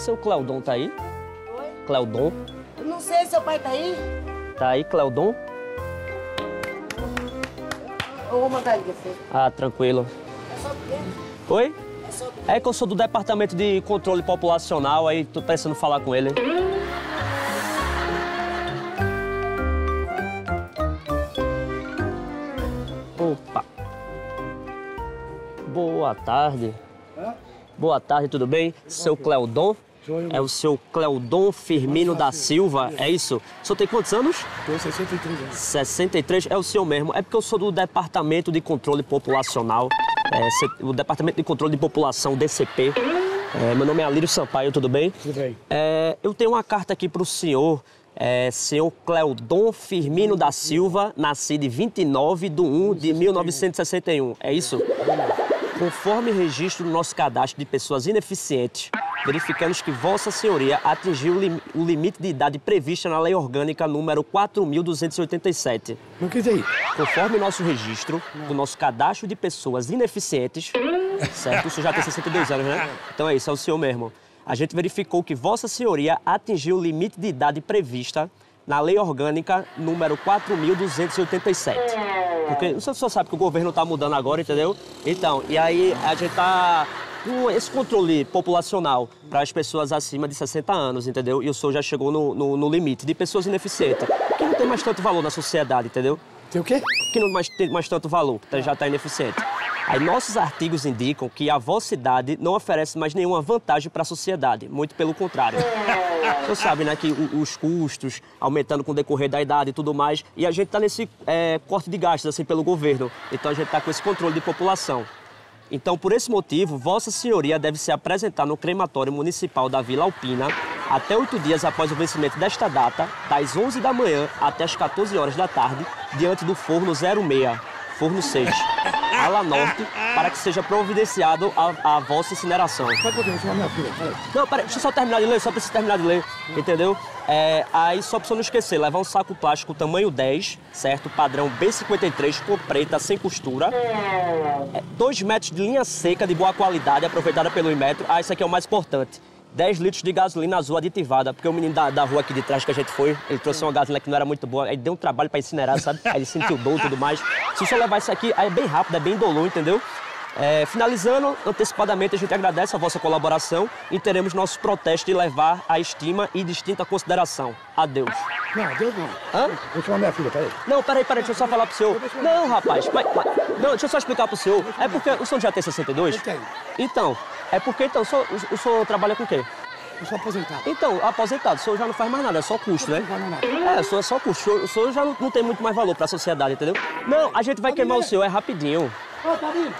Seu Cleodon tá aí? Oi? Cleodon? Eu não sei, seu pai tá aí? Tá aí, Cleodon? Eu vou mandar ele, filho. Ah, tranquilo. É só porque... Oi? É só porque... É que eu sou do Departamento de Controle Populacional, aí tô pensando em falar com ele. Opa. Boa tarde. Hã? Boa tarde, tudo bem? Seu Cleodon? É o seu Cleodon Firmino da Silva, é isso? O senhor tem quantos anos? Tenho 63 anos. 63? É o senhor mesmo. É porque eu sou do Departamento de Controle Populacional, o Departamento de Controle de População, DCP. Meu nome é Alírio Sampaio, tudo bem? Tudo bem. Eu tenho uma carta aqui para o senhor, senhor Cleodon Firmino da Silva, nascido em 29 de 1 de 1961, é isso? Conforme registro do nosso cadastro de pessoas ineficientes, verificamos que Vossa Senhoria atingiu o limite de idade prevista na Lei Orgânica número 4.287. Não quis dizer. Conforme nosso registro do nosso cadastro de pessoas ineficientes, certo? O senhor já tem 62 anos, né? Então é isso, é o senhor mesmo. A gente verificou que Vossa Senhoria atingiu o limite de idade prevista na Lei Orgânica número 4.287. Porque não sei se o senhor sabe que o governo está mudando agora, entendeu? Então, e aí a gente está com esse controle populacional para as pessoas acima de 60 anos, entendeu? E o senhor já chegou no limite de pessoas ineficientes, que não tem mais tanto valor na sociedade, entendeu? Tem o quê? Que não tem mais tanto valor, já está ineficiente. Aí nossos artigos indicam que a vossa idade não oferece mais nenhuma vantagem para a sociedade, muito pelo contrário. Você sabe, né, que os custos aumentando com o decorrer da idade e tudo mais, e a gente tá nesse corte de gastos, assim, pelo governo. Então a gente tá com esse controle de população. Então, por esse motivo, Vossa Senhoria deve se apresentar no crematório municipal da Vila Alpina até 8 dias após o vencimento desta data, das 11 da manhã até as 14 horas da tarde, diante do forno 06, forno 6, ala norte, para que seja providenciado a vossa incineração. Não, peraí, deixa eu só terminar de ler, só preciso terminar de ler, entendeu? Aí só pra você não esquecer, levar um saco plástico tamanho 10, certo? Padrão B53, cor preta, sem costura. 2 metros de linha seca de boa qualidade, aproveitada pelo Inmetro. Ah, isso aqui é o mais importante. 10 litros de gasolina azul aditivada, porque o menino da rua aqui de trás que a gente foi, ele trouxe uma gasolina que não era muito boa, aí deu um trabalho pra incinerar, sabe? Aí ele sentiu dor e tudo mais. Se você levar isso aqui, aí é bem rápido, é bem indolor, entendeu? Finalizando, antecipadamente, a gente agradece a vossa colaboração e teremos nossos protestos de levar a estima e distinta consideração. Adeus. Não, adeus não. Hã? Vou chamar minha filha, peraí. Não, peraí, deixa eu só falar pro senhor. Não, rapaz, não, deixa eu só explicar pro senhor. É porque o senhor já tem 62? Eu tenho. Então... É porque, então, o senhor trabalha com o quê? Eu sou aposentado. Então, aposentado, o senhor já não faz mais nada, é só custo, né? Não faz mais nada. É, é só custo. O senhor já não tem muito mais valor pra sociedade, entendeu? Não, a gente vai queimar o senhor, é rapidinho.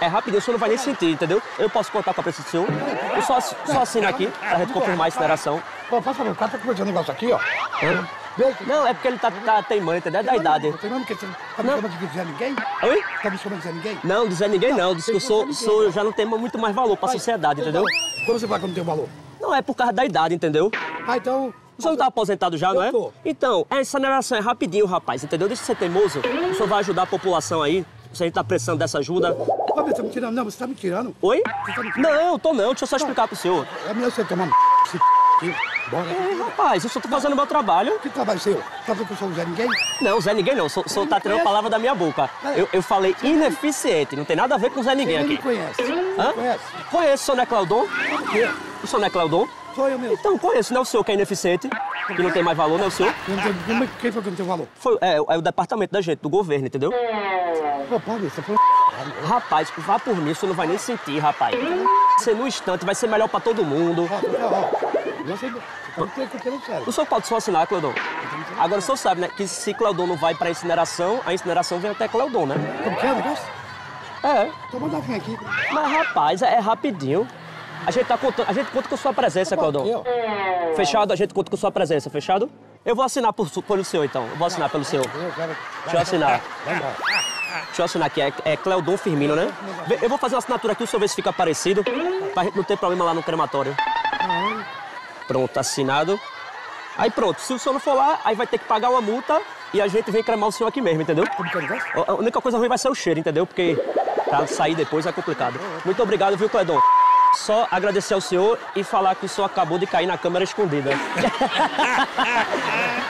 É rapidinho, o senhor não vai nem sentir, entendeu? Eu posso contar com a presença do senhor? Eu só assino aqui, pra gente confirmar a incineração. Pô, passa meu cara, tá com esse negócio aqui, ó. Não, é porque ele tá teimando, entendeu? É da idade. Tá me chamando de dizer ninguém? Oi? Tá me chamando de dizer ninguém? Não, dizer ninguém não. Diz que eu já não tenho muito mais valor pra sociedade, entendeu? Como você fala que eu não tenho valor? Não, é por causa da idade, entendeu? Ah, então... O senhor não tá aposentado já, não é? Então, essa incineração é rapidinho, rapaz, entendeu? Deixa de ser teimoso. O senhor vai ajudar a população aí. Se a gente tá precisando dessa ajuda... Ô, você tá me tirando? Não, você tá me tirando. Oi? Você tá me tirando? Não, tô não. Deixa eu só explicar pro senhor. É melhor você tomar Bora. Rapaz, eu só tô fazendo o meu trabalho. Que trabalho seu? Tá vendo que eu sou o Zé Ninguém? Não, o Zé Ninguém não. O senhor tá tirando a palavra da minha boca. Eu falei ineficiente. Não tem nada a ver com o Zé Ninguém aqui. Você conhece? Hã? Conhece? Conheço, o senhor não é Cleodon? Por quê? O senhor não é Cleodon? Sou eu mesmo. Então conheço. Não é o senhor que é ineficiente, que não tem mais valor, não é o senhor? Quem foi que não tem valor? Foi, é o departamento da gente, do governo, entendeu? Pô, pode, você foi... Rapaz, vá por mim, o senhor não vai nem sentir, rapaz. Você, no instante, vai ser melhor pra todo mundo. O senhor pode só assinar, Cleodon? Agora, o senhor sabe, né, que se Cleodon não vai pra incineração, a incineração vem até Cleodon, né? Como que é o negócio? Tô mandando vir aqui. Mas, rapaz, é rapidinho. A gente conta com sua presença, Cleodon. Fechado? A gente conta com sua presença, fechado? Eu vou assinar pelo senhor, então. Eu vou assinar pelo senhor. Deixa eu assinar. Deixa eu assinar aqui, é Cleodon Firmino, né? Eu vou fazer uma assinatura aqui, o senhor vê se fica parecido, pra gente não ter problema lá no crematório. Pronto, assinado. Aí pronto, se o senhor não for lá, aí vai ter que pagar uma multa e a gente vem cremar o senhor aqui mesmo, entendeu? A única coisa ruim vai ser o cheiro, entendeu? Porque pra sair depois é complicado. Muito obrigado, viu, Cleodon? só agradecer ao senhor e falar que o senhor acabou de cair na câmera escondida.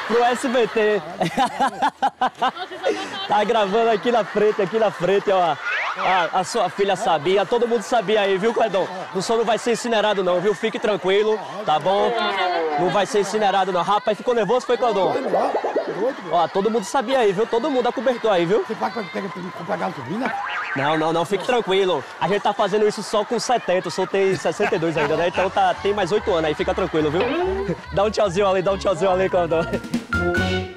Pro SBT. Tá gravando aqui na frente, ó. A sua filha sabia, todo mundo sabia aí, viu, Cleodon? O senhor não vai ser incinerado não, viu? Fique tranquilo, tá bom? Não vai ser incinerado não. Rapaz, ficou nervoso, foi, Cleodon? Ó, todo mundo sabia aí, viu? Todo mundo acobertou aí, viu? Você paga pra comprar gasolina? Não, não, não, fique tranquilo. A gente tá fazendo isso só com 70, o senhor tem 62 ainda, né? Então tá, tem mais 8 anos aí, fica tranquilo, viu? Dá um tchauzinho ali, Cleodon.